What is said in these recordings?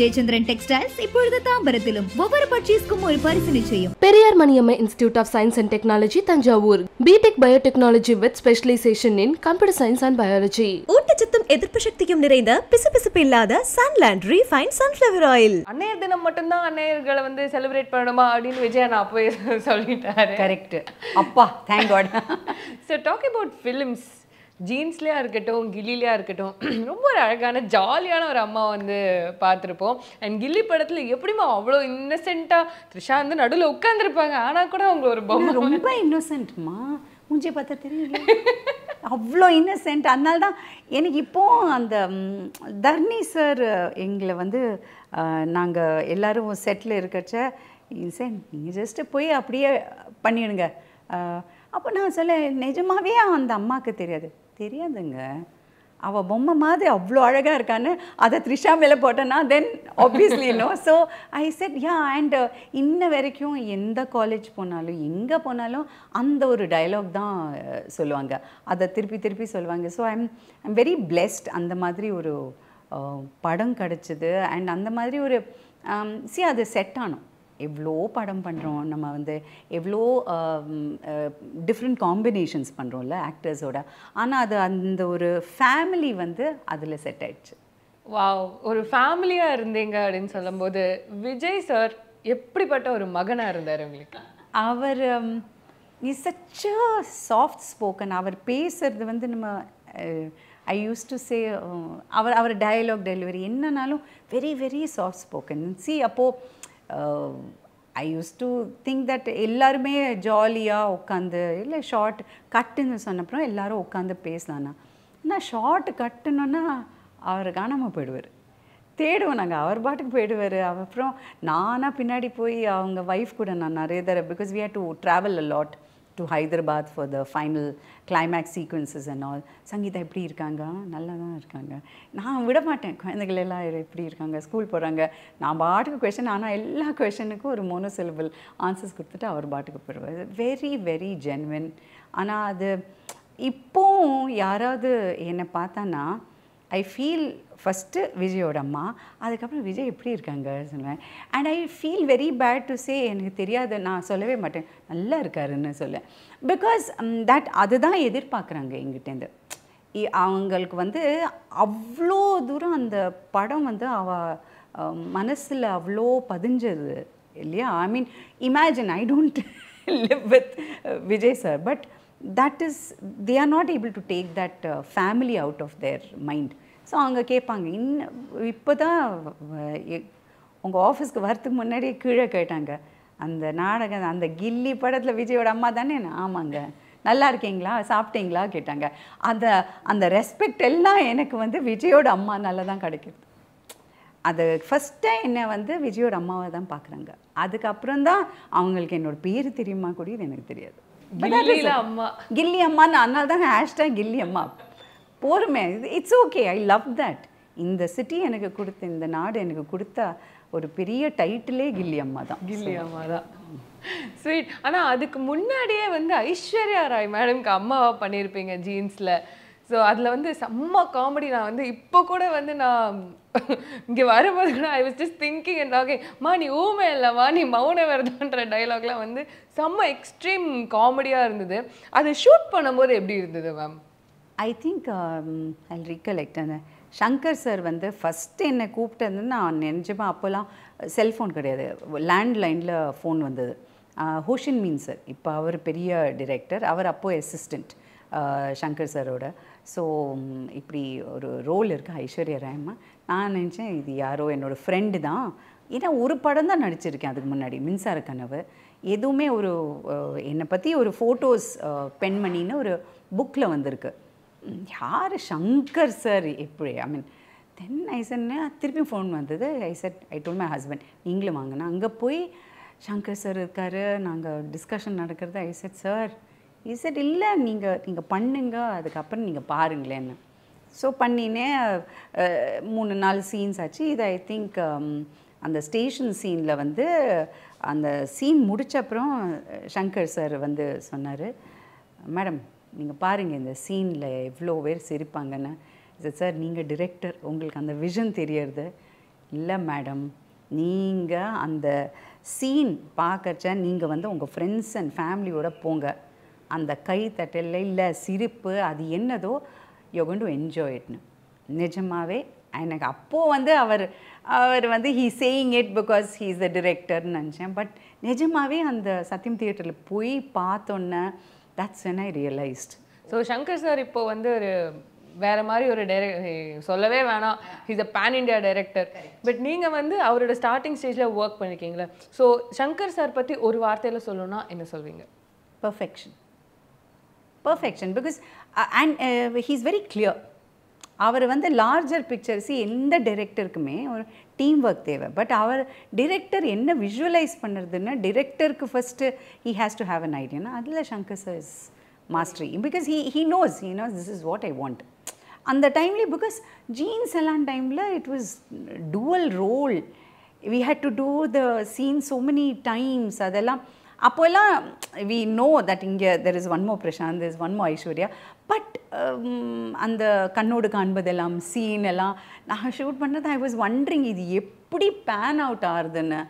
Jayachandran Textiles, Ipurda Tambaratilum, Bobber Pachiskum or Parisinichayum. Periyar Maniammai Institute of Science and Technology, Tanjavur. B.Tech Biotechnology with specialization in Computer Science and Biology. Uttachatum Edipashaktikum Nirenda, Pisapilla, Sandland Refined Sunflower Oil. Anair the Namatana, Anair Galavande celebrate Panama, Adin Vijay and Apway Solitary. Correct. Appa, thank God. So, talk about films. Jeans le arkatom Ghilli le arkatom romba alagana jollyana or amma vandu paathirpom and Ghilli padathile eppdima avlo innocent ah Trisha and nadula ukkandirpaanga ana kuda avanga oru bomba romba innocent ma munje paatha theriyala avlo innocent annal da enik ippo and Dharni sir engile vandu naanga ellarum set la irkacha innocent neenga just poi apdiye pannidunga appo na solla nijamave and amma ku theriyadu தெரியாதுங்க அவ பொம்மை மாதிரி அவ்ளோ அழகா இருக்கானே அத த்ரிஷா மேல போட்டனா then obviously you know so I said yeah and இன்ன வரைக்கும் எந்த காலேஜ் போனாலும் எங்க போனாலும் அந்த ஒரு டயலாக் தான் சொல்லுவாங்க அத திருப்பி திருப்பி சொல்வாங்க so I'm very blessed அந்த மாதிரி ஒரு படம் கிடைச்சது and அந்த மாதிரி ஒரு see அது செட் ஆனோம் எவ்ளோ படம் பண்றோம் நம்ம வந்து எவ்ளோ different combinations பண்றோம்ல actors ஓட ஆனா அது அந்த ஒரு family வந்து அதுல செட் ஆயிடுச்சு வாவ் ஒரு ஃபேமிலியா இருந்தீங்க அப்படினு சொல்லும்போது விஜய் சார் எப்படிப்பட்ட ஒரு மகனா இருந்தார் உங்களுக்கு அவர் is such a soft spoken அவர் பேசுறது வந்து நம்ம I used to say our dialogue delivery என்னனாலும் very very soft spoken see அப்போ I used to think that எல்லாருமே ஜாலியா உட்கார்ந்து இல்ல ஷார்ட் கட்னு சொன்ன அப்புறம் எல்லாரும் உட்கார்ந்து பேசலாம்னா நான் ஷார்ட் கட்டணும்னா அவர் காணாம போய்டுவார் தேடுவோம் நாங்க அவர் பாட்டுக்கு போய்டுவார் அப்புறம் நானா பின்னாடி போய் அவங்க வைஃப் கூட நான் நிறைய தடவை because we had to travel a lot to Hyderabad for the final climax sequences and all Sangeetha எப்படி இருக்காங்க நல்லா தான் இருக்காங்க நான் விட மாட்டேன் குழந்தைகள் எல்லாம் எப்படி இருக்காங்க ஸ்கூல் போறாங்க நான் பாட்டுக்கு क्वेश्चन ஆனா எல்லா क्वेश्चनக்கும் ஒரு மோனோசிலபிள் ஆன்சர்ஸ் கொடுத்துட்டு அவர் பாட்டுக்கு போறாரு very very genuine ஆனா அது இப்போ யாராவது என்ன பார்த்தானா I feel first விஜயோட அம்மா அதுக்கு அப்புறம் விஜய் எப்படி இருக்காங்க சொல்றேன் and I feel very bad to say எனக்கு தெரியாது நான் சொல்லவே மாட்டேன் நல்லா இருக்காருன்னு சொல்ல because that அதுதான் எதிர்பார்க்கறாங்க என்கிட்ட இருந்து அவங்களுக்கு வந்து அவ்ளோ தூரம் அந்த படம் வந்து அவ மனசுல அவ்ளோ பதிஞ்சது இல்லையா I mean imagine I don't live with Vijay sir but that is they are not able to take that family out of their mind so avanga kepanga ipoda unga office ku varthuk munnadi keela kettaanga and naadaga and Ghilli padathla Vijay oda amma thane aamanga nalla irkingla saaptingla kettaanga and the respect ella enakku vandu Vijay oda amma nalla dhaan kadikudhu அது first time என்ன வந்து விஜயோட அம்மாவை தான் பார்க்கறாங்க அதுக்கு அப்புறம் தான் அவங்களுக்கு என்னோட பேர் தெரியுமா கூட எனக்கு தெரியாது Ghilli amma Ghilli amma anna da #Ghilli amma போறமே it's okay I love that இந்த சிட்டி எனக்கு கொடுத்த இந்த நாடு எனக்கு கொடுத்த ஒரு பெரிய டைட்டிலே Ghilli amma தான் Ghilli amma தான் ஸ்வீட் ஆனா அதுக்கு முன்னாடியே வந்து ஐஸ்வர்யா ராய் மேடம்க்கு அம்மாவா பண்ணிருப்பீங்க ஜீன்ஸ்ல சோ அதுல வந்து செம்ம காமெடி நான் வந்து இப்போ கூட வந்து நான் இங்க வரும்போது கூட I was just thinking and talking மானி ஊமே இல்ல மானி மௌன வரதுன்ற டயலாக்லாம் வந்து செம்ம எக்ஸ்ட்ரீம் காமெடியா இருந்தது அது ஷூட் பண்ணும்போது எப்படி இருந்தது ma'am I think I'll recollect Shankar sir வந்து ஃபர்ஸ்ட் என்ன கூப்பிட்டது நான் நினைச்சப்ப அப்பலாம் செல்போன் கிடையாது லேண்ட் லைன்ல ஃபோன் வந்தது ஹோஷின் மீன் சார் இப்போ அவர் பெரிய டைரக்டர் அவர் அப்போ அசிஸ்டன்ட் ஷங்கர் சாரோட ஸோ இப்படி ஒரு ரோல் இருக்குது ஐஸ்வர்யா ராயம்மா நான் நினச்சேன் இது யாரோ என்னோடய ஃப்ரெண்டு தான் ஏன்னா ஒரு படம் தான் நடிச்சிருக்கேன் அதுக்கு முன்னாடி மின்சார கனவு எதுவுமே ஒரு என்னை பற்றி ஒரு ஃபோட்டோஸ் பெண்மணின்னு ஒரு புக்கில் வந்திருக்கு யார் ஷங்கர் சார் எப்படி ஐ மீன் தென் ஐ செட் திருப்பி ஃபோன் வந்தது I said I told my husband நீங்களும் வாங்கினா அங்கே போய் ஷங்கர் சார் இருக்கார் நாங்கள் டிஸ்கஷன் நடக்கிறது I said sir is it இல்லை நீங்கள் பண்ணுங்க அதுக்கப்புறம் நீங்கள் பாருங்களேன்னு ஸோ பண்ணினே 3-4 சீன்ஸ் ஆச்சு இது ஐ திங்க் அந்த ஸ்டேஷன் சீனில் வந்து அந்த சீன் முடித்த அப்புறம் ஷங்கர் சார் வந்து சொன்னார் மேடம் நீங்கள் பாருங்கள் இந்த சீனில் எவ்வளோ பேர் சிரிப்பாங்கன்னு சார் நீங்கள் டிரெக்டர் உங்களுக்கு அந்த விஷன் தெரியறது இல்லை மேடம், நீங்கள் அந்த சீன் பார்க்கறச்ச நீங்கள் வந்து உங்கள் ஃப்ரெண்ட்ஸ் அண்ட் ஃபேமிலியோடு போங்க. அந்த கை தட்டல் இல்லை சிரிப்பு அது என்னதோ யூ கோயிங் டு என்ஜாய் இட்னு. நிஜமாகவே எனக்கு அப்போது வந்து அவர் வந்து he saying it because he is the டிரெக்டர்னு நினச்சேன். பட் நிஜமாகவே அந்த சத்தியம் தியேட்டரில் போய் பார்த்தோன்னே that's when I realized. So Shankar sir இப்போ வந்து ஒரு வேறு மாதிரி ஒரு டைரக்ட் சொல்லவே வேணாம், is a pan India director. But நீங்கள் வந்து அவரோட ஸ்டார்டிங் ஸ்டேஜில் ஒர்க் பண்ணியிருக்கீங்களா? ஸோ சங்கர் சார் பற்றி ஒரு வார்த்தையில் சொல்லணும்னா என்ன சொல்வீங்க? Perfection. Perfection because and he is very clear. அவர் வந்து லார்ஜர் பிக்சர்ஸு எந்த டைரக்டருக்குமே ஒரு டீம் ஒர்க் தேவை. பட் அவர் டிரெக்டர் என்ன விஷுவலைஸ் பண்ணுறதுன்னா டிரெக்டருக்கு first he has to have an ஐடியானா அதில் Shankar sir is mastery. Because he knows this is what I want. அந்த டைம்லேயே பிகாஸ் ஜீன்ஸ் எல்லாம் டைமில் it was dual role. we had to do the scene so many times. அதெல்லாம் அப்போல்லாம் we know that இங்கே there is one more Prashant, there is one more Aishwarya. But அந்த கண்ணோடு காண்பதெல்லாம் scene எல்லாம் நான் ஷூட் பண்ணது I was wondering இது எப்படி பேன் அவுட் ஆகுதுன்னு.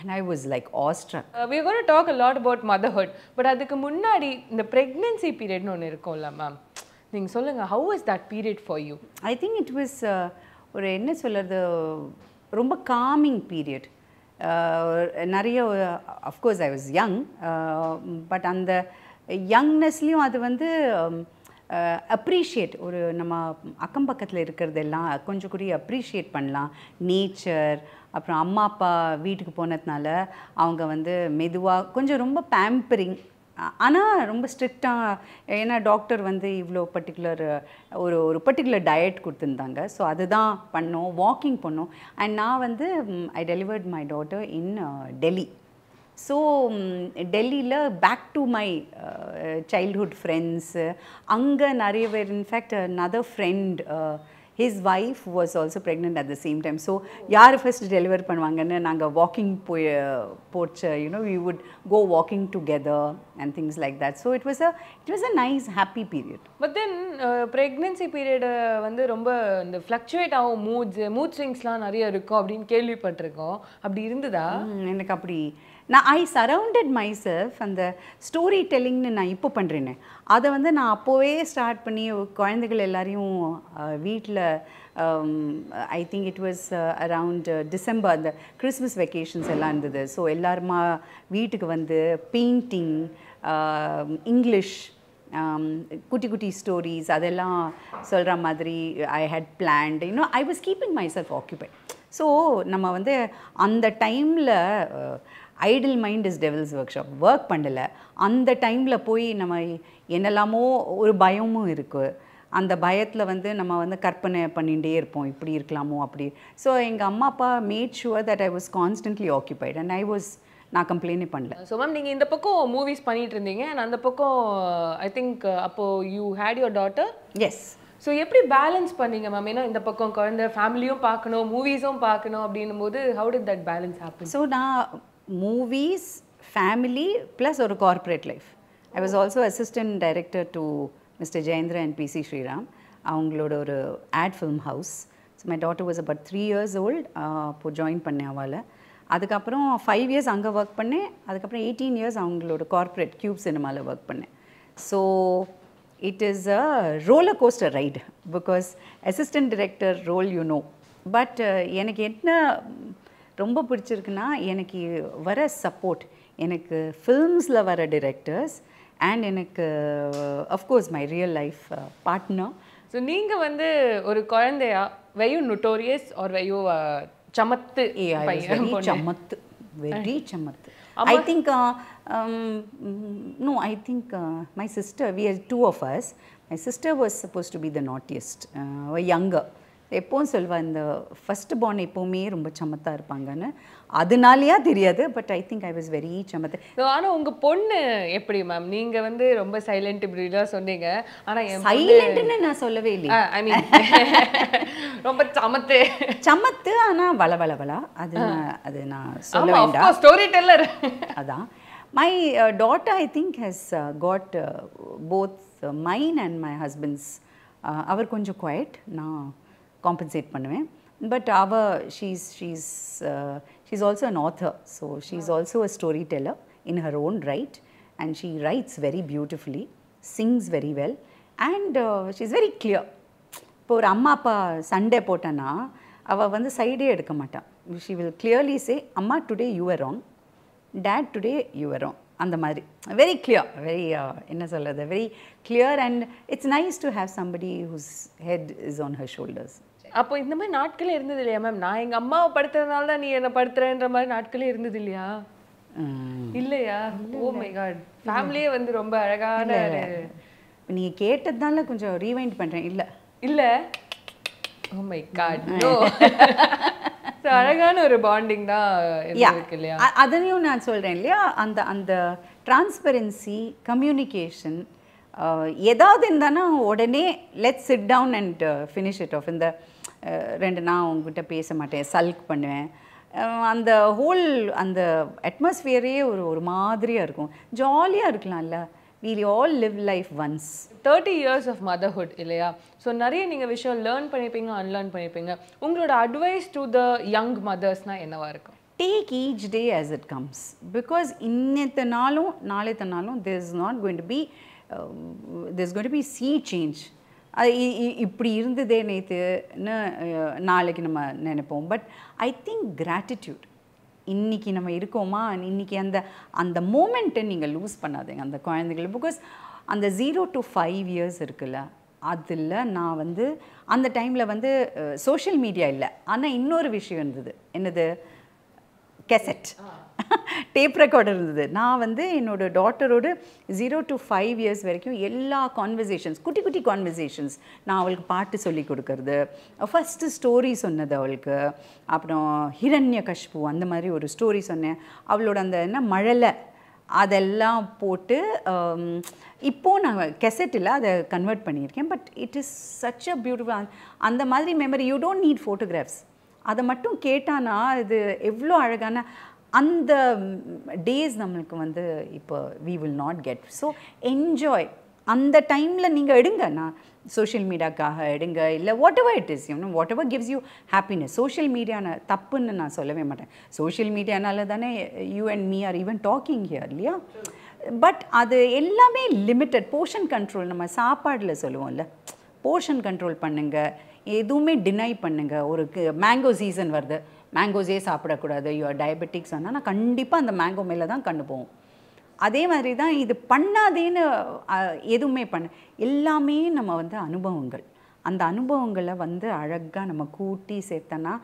And I was like awestruck. We're going to talk a lot about motherhood, but adukku munnadi the pregnancy period nu irukulla ma'am, neenga solunga, how was that period for you? I think it was or enna sollradhu romba calming period. Nariya of course I was young, but and the youngness liyum adu vandu appreciate ஒரு நம்ம அக்கம் பக்கத்தில் இருக்கிறதெல்லாம் கொஞ்சம் கூட appreciate பண்ணலாம். Nature, அப்புறம் அம்மா அப்பா வீட்டுக்கு போனதுனால அவங்க வந்து மெதுவாக கொஞ்சம் ரொம்ப பேம்பரிங், ஆனால் ரொம்ப ஸ்ட்ரிக்டாக. ஏன்னா டாக்டர் வந்து இவ்வளோ பர்டிகுலர் ஒரு பர்டிகுலர் டயட் கொடுத்துருந்தாங்க. ஸோ அதுதான் பண்ணோம், வாக்கிங் பண்ணோம். அண்ட் நான் வந்து I delivered my daughter in Delhi. So டெல்லியில் back to my childhood friends அங்கே நிறைய பேர். In fact another friend, his wife was also pregnant at the same time. So யார் ஃபர்ஸ்ட் டெலிவர் பண்ணுவாங்கன்னு நாங்கள் வாக்கிங் போச்சு. we would go walking together and things like that. So it was a nice happy period. But then pregnancy period வந்து ரொம்ப இந்த fluctuate ஆகும், mood swings-லாம் நிறைய இருக்கும் அப்படின்னு கேள்விப்பட்டிருக்கோம். அப்படி இருந்ததா? எனக்கு அப்படி நான் ஐ சரவுண்டட் மை செல்ஃப் அந்த ஸ்டோரி டெல்லிங்னு நான் இப்போ பண்ணுறேன்னு அதை வந்து நான் அப்போவே ஸ்டார்ட் பண்ணி குழந்தைகள் எல்லாரையும் வீட்டில் I think it was around December அந்த கிறிஸ்மஸ் வெக்கேஷன்ஸ் எல்லாம் இருந்தது. ஸோ எல்லாருமா வீட்டுக்கு வந்து பெயிண்டிங், இங்கிலீஷ், குட்டி குட்டி ஸ்டோரிஸ் அதெல்லாம் சொல்கிற மாதிரி I had planned. I was keeping myself occupied. So நம்ம வந்து அந்த டைமில் idle mind is devil's workshop work பண்ணலை. அந்த டைமில் போய் நம்ம என்னெல்லாமோ ஒரு பயமும் இருக்குது. அந்த பயத்தில் வந்து நம்ம வந்து கற்பனை பண்ணிகிட்டே இருப்போம், இப்படி இருக்கலாமோ அப்படி. ஸோ எங்கள் அம்மா அப்பா made sure that I was constantly occupied and நான் கம்ப்ளைண்டே பண்ணல. ஸோ மேம் நீங்கள் இந்த பக்கம் மூவிஸ் பண்ணிகிட்டு இருந்தீங்க அண்ட் அந்த பக்கம் ஐ திங்க் அப்போது you had your daughter. Yes. So எப்படி பேலன்ஸ் பண்ணீங்க மேம்? ஏன்னா இந்த பக்கம் குழந்தை ஃபேமிலியும் பார்க்கணும், மூவிஸும் பார்க்கணும் அப்படின்னும் போது how did that balance happen? So நான் movies, family plus or corporate life. I was also assistant director to Mr. Jayendra and PC Sriram. அவங்களோட ஒரு ad film house. So my daughter was about 3 years old அப்போ join பண்ணேன் அவளை. அதுக்கப்புறம் 5 years அங்கே work பண்ணேன். அதுக்கப்புறம் 18 years அவங்களோட corporate cube சினிமாவில் work பண்ணேன். So it is a roller coaster ride because assistant director role but எனக்கு என்ன ரொம்ப பிடிச்சிருக்குன்னா எனக்கு வர சப்போர்ட், எனக்கு ஃபில்ம்ஸில் வர டிரெக்டர்ஸ் அண்ட் எனக்கு of course my real life partner. So நீங்கள் வந்து ஒரு குழந்தையா வெயூ நோட்டோரியஸ் ஆர் வெயூ சமத்து? சமத்து, வெரி சமத்து. I think no, I think my sister, we are two of us. My sister was supposed to be the naughtiest, younger. எப்போவும் சொல்லுவாள் இந்த ஃபஸ்ட்டு பார்ன் எப்போவுமே ரொம்ப சமத்தாக இருப்பாங்கன்னு. அதனாலேயா தெரியாது, but I think I was very சமத்து. ஸோ ஆனால் உங்கள் பொண்ணு எப்படி மேம்? நீங்கள் வந்து ரொம்ப சைலண்ட் இப்படிலாம் சொன்னீங்க, ஆனால் சைலண்ட்டுன்னு நான் சொல்லவே இல்லை. ஐ மீன் ரொம்ப சமத்து சமத்து ஆனால் வள வள வளா அது நான் சொல்ல வேண்டாம், ஸ்டோரி டெல்லர் அதான். My daughter I think has got both mine and my husband's. அவர் கொஞ்சம் குவைட், நான் காம்பன்சேட் பண்ணுவேன். But Ava, she's also an author, so she's also a storyteller in her own right, and she writes very beautifully, sings very well, and she's very clear. Por amma appa Sunday potana, ava vandu side edukka matta. She will clearly say, "Amma, today you were wrong. Dad, today you were wrong." And the madri, very clear, very very clear, and it's nice to have somebody whose head is on her shoulders. அப்போ இந்த மாதிரி நாட்களே இருந்தது இல்லையா ma'am? நான் எங்க அம்மாவை படுத்துறதனால தான் நீ என்ன படுத்துறன்ற மாதிரி நாட்களே இருந்தது இல்லையா? இல்லையா? Oh my God. ஃபேமிலியே வந்து ரொம்ப அழகான நீ கேட்டதால கொஞ்சம் ரீவைண்ட் பண்றேன். இல்ல. இல்ல. Oh my God. No. So அழகான ஒரு பாண்டிங் தான் இருக்கு இல்லையா? அதனையும் நான் சொல்றேன் இல்லையா? அந்த அந்த டிரான்ஸ்பரன்சி, கம்யூனிகேஷன் எதாவது இருந்தானா உடனே let's sit down and finish it off. இந்த ரெண்டு நான் உங்ககிட்ட பேச மாட்டேன், சல்க் பண்ணுவேன். அந்த ஹோல் அந்த அட்மாஸ்பியரே ஒரு மாதிரியாக இருக்கும். ஜாலியாக இருக்கலாம்ல. We all live life once. 30 years of motherhood இல்லையா? ஸோ நிறைய நீங்கள் விஷயம் லேர்ன் பண்ணியிருப்பீங்க, அன்லேர்ன் பண்ணியிருப்பீங்க. உங்களோட அட்வைஸ் டு த யங் மதர்ஸ்னால் என்னவா இருக்கும்? Take each day as it comes. Because இன்னத்தனாலும் நாளைத்தனாலும் there's going to be sea change. இப்படி இருந்ததே நேத்துன்னு நாளைக்கு நம்ம நினைப்போம். பட் ஐ திங்க் கிராட்டிடியூட், இன்னைக்கு நம்ம இருக்கோமா, இன்னைக்கு அந்த அந்த மூமெண்ட்டை நீங்கள் லூஸ் பண்ணாதீங்க அந்த குழந்தைகள். பிகாஸ் அந்த 0 to 5 years இருக்குல்ல, அதில் நான் வந்து அந்த டைமில் வந்து சோஷியல் மீடியா இல்லை, ஆனால் இன்னொரு விஷயம் இருந்தது. என்னது? கேசட், டேப் ரெக்கார்டர் இருந்தது. நான் வந்து என்னோட டாட்டரோடு 0 to 5 years வரைக்கும் எல்லா கான்வர்சேஷன்ஸ், குட்டி குட்டி கான்வர்சேஷன்ஸ், நான் அவளுக்கு பாட்டு சொல்லி கொடுக்கறது, ஃபஸ்ட்டு ஸ்டோரி சொன்னது அவளுக்கு. அப்புறம் ஹிரண்ய கஷ்பு அந்த மாதிரி ஒரு ஸ்டோரி சொன்னேன். அவளோட அந்த என்ன மழலை அதெல்லாம் போட்டு இப்போது நான் கெசட்டில் அதை கன்வெர்ட் பண்ணியிருக்கேன். But it is such a beautiful அந்த மாதிரி memory. You don't need photographs. அதை மட்டும் கேட்டானா இது எவ்வளோ அழகான அந்த டேஸ் நம்மளுக்கு வந்து இப்போ we will not get. So enjoy அந்த டைமில் நீங்கள் எடுங்க. நான் சோஷியல் மீடியாக்காக எடுங்க இல்லை whatever it is, you know whatever gives you happiness. Social மீடியான தப்புன்னு நான் சொல்லவே மாட்டேன். சோஷியல் மீடியானால தானே you and me are even talking here இல்லையா? பட் அது எல்லாமே லிமிட்டட். போர்ஷன் கண்ட்ரோல் நம்ம சாப்பாடில் சொல்லுவோம்ல, போர்ஷன் கண்ட்ரோல் பண்ணுங்கள், எதுவுமே டினை பண்ணுங்கள். ஒரு மேங்கோ சீசன் வருது, மேங்கோஸே சாப்பிடக்கூடாது, யூஆர் டயபெட்டிக்ஸ் சொன்னால் நான் கண்டிப்பாக அந்த மேங்கோ மேலே தான் கண்டு போவோம். அதே மாதிரி தான் இது பண்ணாதேன்னு எதுவுமே பண்ண, எல்லாமே நம்ம வந்து அனுபவங்கள். அந்த அனுபவங்களை வந்து அழகாக நம்ம கூட்டி சேர்த்தனா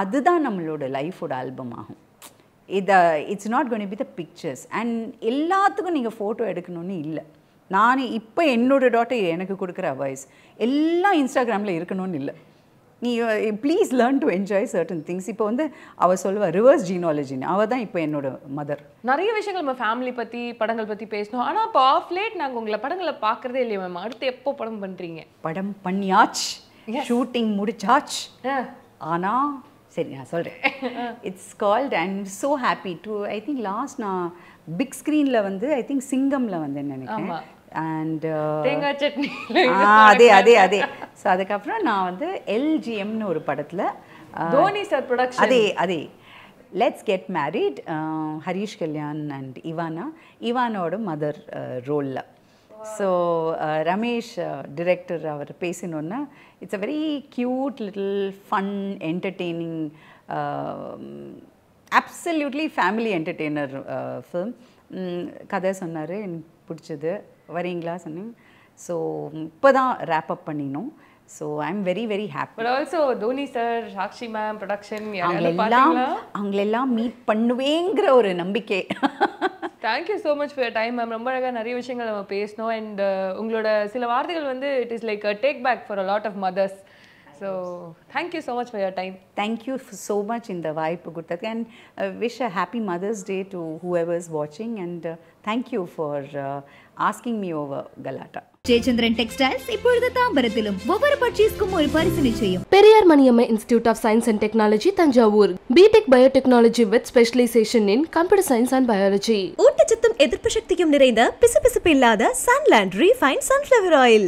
அதுதான் நம்மளோட லைஃபோட ஆல்பம் ஆகும். இதை it's not going to be the pictures. And எல்லாத்துக்கும் நீங்கள் ஃபோட்டோ எடுக்கணும்னு இல்லை. நான் இப்போ என்னோடய டாட்டர் எனக்கு கொடுக்குற அட்வைஸ், எல்லாம் இன்ஸ்டாகிராமில் இருக்கணும்னு இல்லை. நீ please learn to enjoy certain things. இப்போ வந்து அவள் சொல்லுவாள் ரிவர்ஸ் ஜீனாலஜின்னு. அவள் தான் இப்போ என்னோட மதர். நிறைய விஷயங்கள் நம்ம ஃபேமிலி பற்றி, படங்கள் பற்றி பேசணும். ஆனால் இப்போ ஆஃப் லேட் நாங்கள் உங்களை படங்களை பார்க்குறதே இல்லையா மேம்? அடுத்து எப்போ படம் பண்ணுறீங்க? படம் பண்ணியாச்சு, ஷூட்டிங் முடிச்சாச்சு. ஆனால் சரி நான் சொல்கிறேன். It's called and so happy to I think last நான் பிக் ஸ்க்ரீனில் வந்து ஐ திங்க் சிங்கமில் வந்து நினைக்கிறேன். அண்ட் தேங்காய் சட்னி அதே அதே அதே. ஸோ அதுக்கப்புறம் நான் வந்து எல்ஜிஎம்னு ஒரு படத்தில் தோனி சார் ப்ரொடக்ஷன் அதே அதே let's get married, Harish Kalyan and Ivana, இவானோட மதர் ரோலில். ஸோ ரமேஷ் டிரெக்டர் அவர் பேசினோன்னா it's a very cute little fun entertaining absolutely family entertainer film. கதை சொன்னார், எனக்கு பிடிச்சது, வரீங்களா சொன்னேன். ஸோ இப்போ தான் ரேப் அப் பண்ணினோம். So I am very very happy. But also Dhoni sir, Sakshi ma'am production அவங்களெல்லாம் மீட் பண்ணுவேங்கிற ஒரு நம்பிக்கை. Thank you so much for time ma'am. ரொம்ப அழகாக நிறைய விஷயங்கள் நம்ம பேசணும். அண்ட் உங்களோட சில வார்த்தைகள் வந்து it is like take back for a lot of mothers. So thank you so much for your time. Thank you so much இந்த வாய்ப்பு கொடுத்ததுக்கு. And wish a happy mother's day to whoever's வாட்சிங். And thank you for asking me over Galatta. Jayachandran textiles இப்பொழுது தாம்பரத்திலும் ஒவ்வொரு பர்ச்சேஸ்க்கும் ஒரு பரிசு நிச்சயம். Periyar Maniammai institute of science and technology, Thanjavur. BTech biotechnology with specialisation in computer science and biology. ஊட்டச்சத்தும் எதிர்ப்பு சக்தியும் நிறைந்த பிசுபிசுப்பு இல்லாத சன்லேண்ட் ரீஃபைண்ட் சன்ஃப்ளவர் ஆயில்.